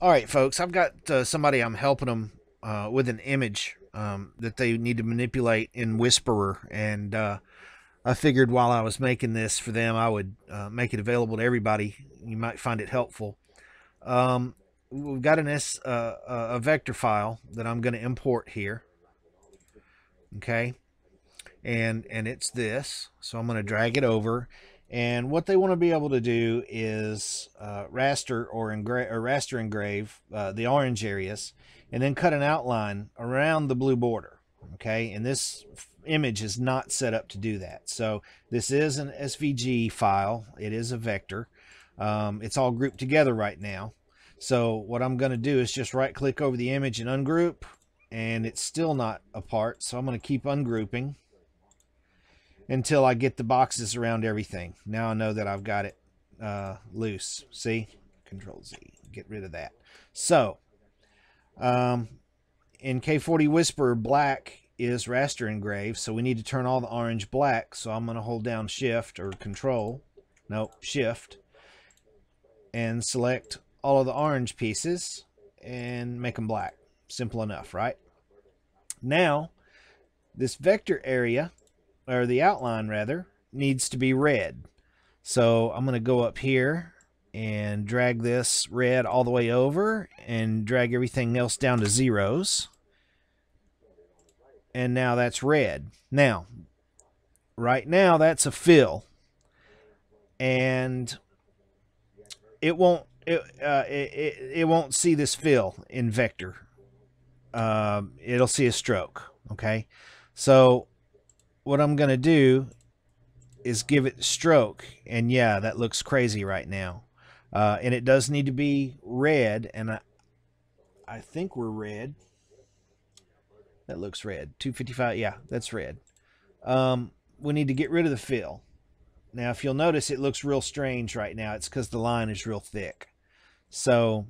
All right, folks, I've got somebody I'm helping them with an image that they need to manipulate in Whisperer. And I figured while I was making this for them, I would make it available to everybody. You might find it helpful. We've got a vector file that I'm going to import here. Okay. And it's this. So I'm going to drag it over. And what they want to be able to do is raster or engrave the orange areas and then cut an outline around the blue border. Okay. And this image is not set up to do that. So this is an SVG file. It is a vector. It's all grouped together right now. So what I'm going to do is just right click over the image and ungroup, and it's still not apart. So I'm going to keep ungrouping until I get the boxes around everything. Now I know that I've got it loose. See? Control Z. Get rid of that. So in K40 Whisperer, black is raster engraved, so we need to turn all the orange black. So I'm going to hold down Shift or Control. No, Shift. And select all of the orange pieces and make them black. Simple enough, right? Now, this vector area, or the outline rather, needs to be red. So I'm going to go up here and drag this red all the way over and drag everything else down to zeros. And now that's red. Now, right now that's a fill. And it won't see this fill in vector. It'll see a stroke. Okay. So what I'm going to do is give it stroke, and yeah, that looks crazy right now. And it does need to be red, and I think we're red. That looks red. 255. Yeah, that's red. We need to get rid of the fill. Now, if you'll notice, it looks real strange right now. It's because the line is real thick. So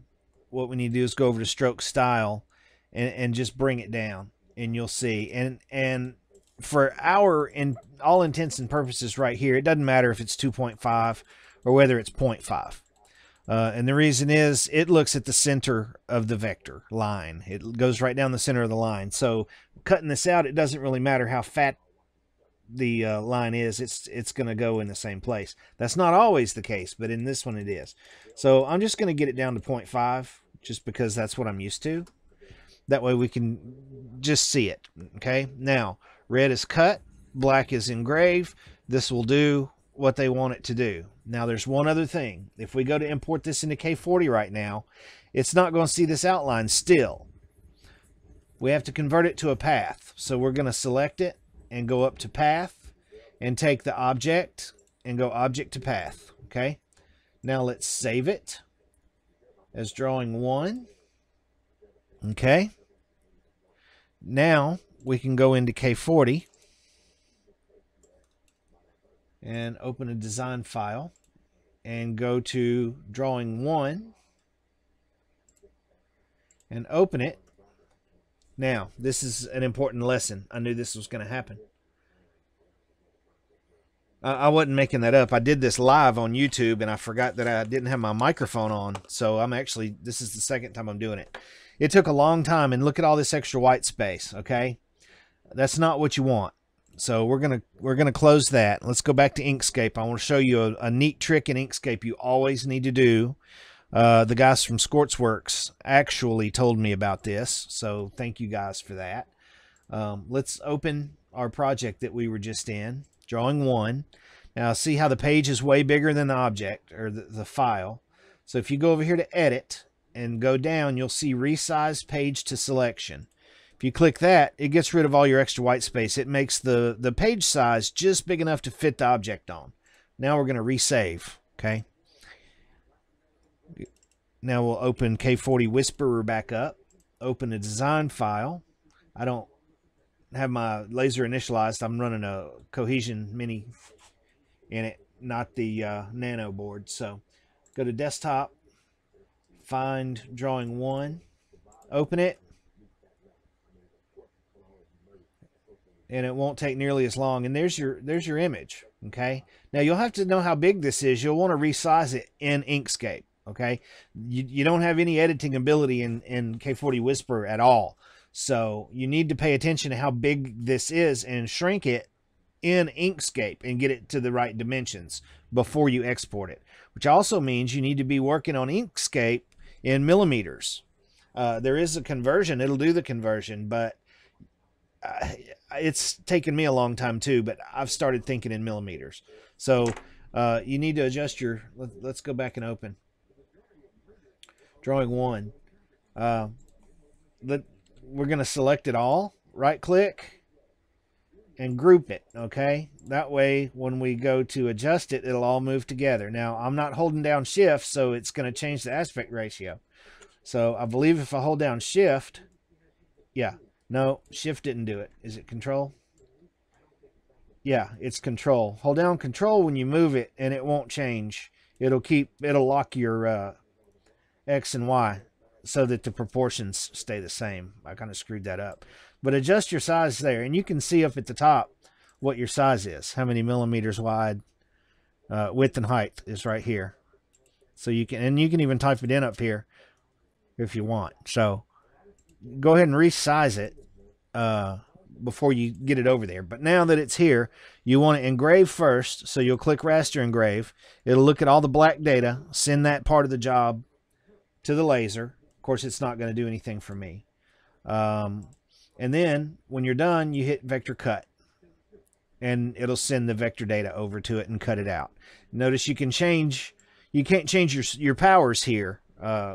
what we need to do is go over to stroke style and just bring it down, and you'll see. And for our, in all intents and purposes right here, it doesn't matter if it's 2.5 or whether it's 0.5. And the reason is it looks at the center of the vector line. It goes right down the center of the line. So cutting this out, it doesn't really matter how fat the line is. It's going to go in the same place. That's not always the case, but in this one it is. So I'm just going to get it down to 0.5 just because that's what I'm used to. That way we can just see it. Okay. Now, red is cut, black is engraved. This will do what they want it to do. Now there's one other thing. If we go to import this into K40 right now, it's not going to see this outline still. We have to convert it to a path. So we're going to select it and go up to path and take the object and go object to path. Okay. Now let's save it as drawing one. Okay. Now we can go into K40 and open a design file and go to drawing one and open it. Now, this is an important lesson. I knew this was going to happen. I wasn't making that up. I did this live on YouTube and I forgot that I didn't have my microphone on. So I'm actually, this is the second time I'm doing it. It took a long time, and look at all this extra white space. Okay. That's not what you want. So we're going to close that. Let's go back to Inkscape. I want to show you a neat trick in Inkscape you always need to do. The guys from Scortsworks actually told me about this. So thank you guys for that. Let's open our project that we were just in, drawing one. Now see how the page is way bigger than the object or the file. So if you go over here to edit and go down, you'll see resize page to selection. If you click that, it gets rid of all your extra white space. It makes the page size just big enough to fit the object on. Now we're going to resave. Okay. Now we'll open K40 Whisperer back up, open a design file. I don't have my laser initialized. I'm running a Cohesion Mini in it, not the nano board. So go to desktop, find drawing one, open it. And it won't take nearly as long. And there's your image. Okay. Now you'll have to know how big this is. You'll want to resize it in Inkscape. Okay, you don't have any editing ability in K40 Whisperer at all. So you need to pay attention to how big this is and shrink it in Inkscape and get it to the right dimensions before you export it, which also means you need to be working on Inkscape in millimeters. There is a conversion. It'll do the conversion, but it's taken me a long time too, but I've started thinking in millimeters. So you need to adjust your, let's go back and open drawing one. We're going to select it all, right click and group it. Okay, that way when we go to adjust it, it'll all move together. Now I'm not holding down shift, so it's going to change the aspect ratio. So I believe if I hold down shift, yeah, no, shift didn't do it. Is it control? Yeah, it's control. Hold down control when you move it and it won't change. It'll keep, it'll lock your X and Y so that the proportions stay the same. I kind of screwed that up, but adjust your size there. And you can see up at the top what your size is, how many millimeters wide, width and height is right here. So you can, and you can even type it in up here if you want. So go ahead and resize it before you get it over there. But now that it's here, you want to engrave first. So you'll click raster engrave. It'll look at all the black data, send that part of the job to the laser. Of course, it's not going to do anything for me. And then when you're done, you hit vector cut and it'll send the vector data over to it and cut it out. Notice you can change, you can't change your powers here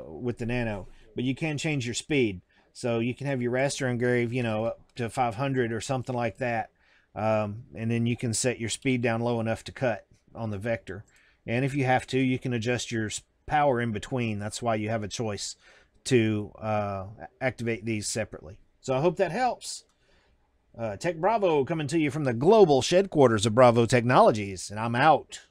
with the nano, but you can change your speed. So you can have your raster engrave, you know, up to 500 or something like that. And then you can set your speed down low enough to cut on the vector. And if you have to, you can adjust your power in between. That's why you have a choice to activate these separately. So I hope that helps. Tech Bravo coming to you from the global headquarters of Bravo Technologies, and I'm out.